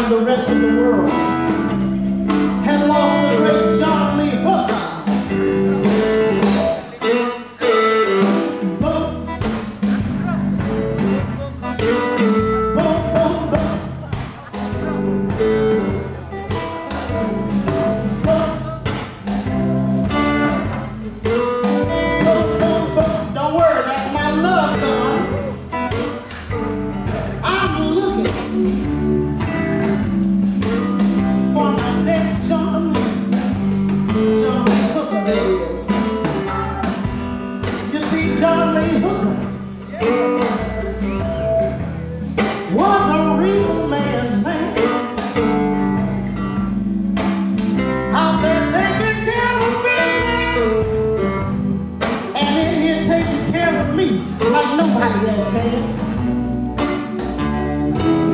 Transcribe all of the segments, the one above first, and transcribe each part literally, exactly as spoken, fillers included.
and the rest of the world had lost the great John Lee Hooker. Boom. Boom, boom, boom.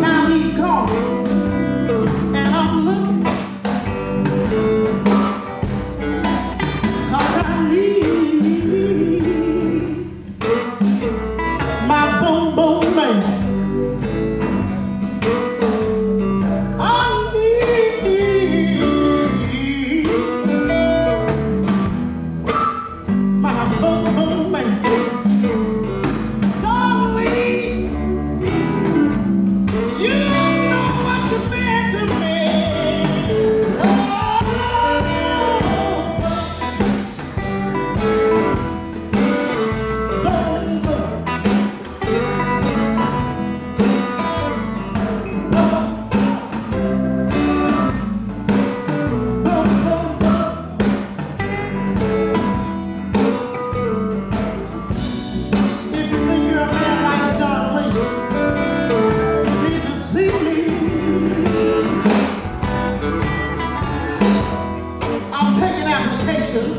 Now he's gone, and I'm looking, 'cause I need my boom boom man. I need my boom boom man. I'm taking applications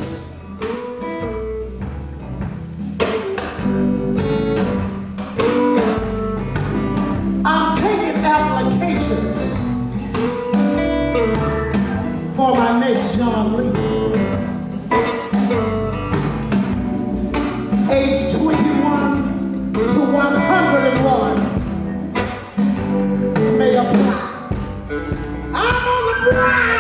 for my next John Lee. Age twenty-one to one hundred and one may apply. I'm on the grind.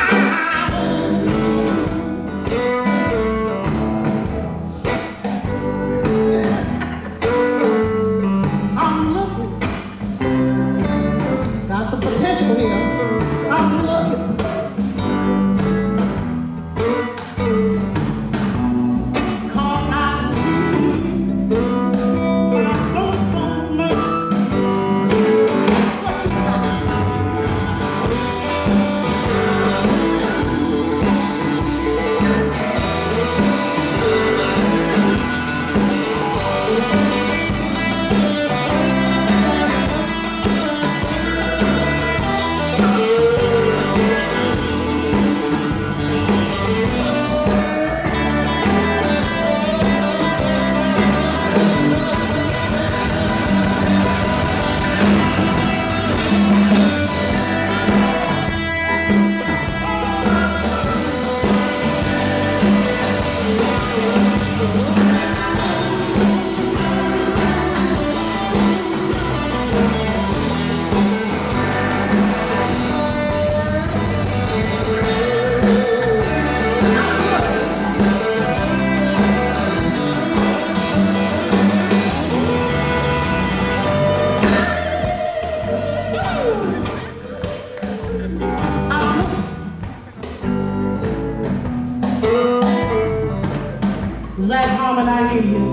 Zach Harmon, I hear you.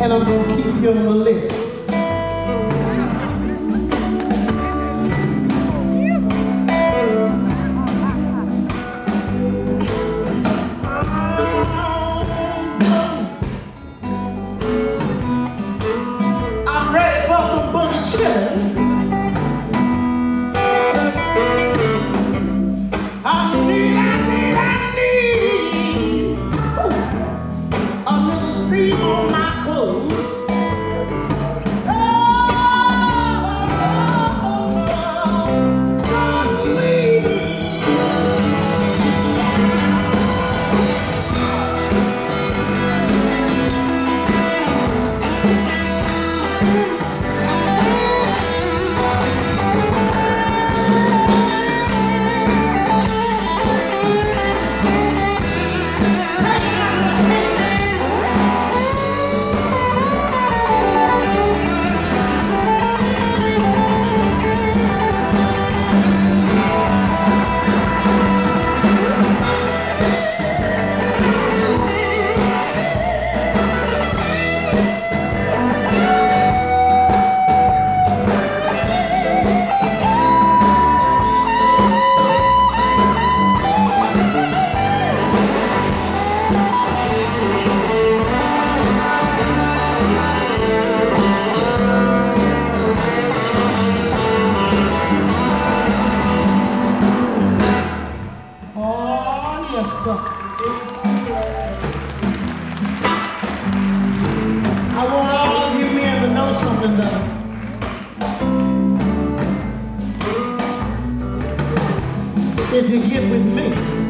And I'm going to keep you on the list. I'm ready for some boogie chillin'. A little steam on my clothes. I want all of you men to know something though. If you get with me,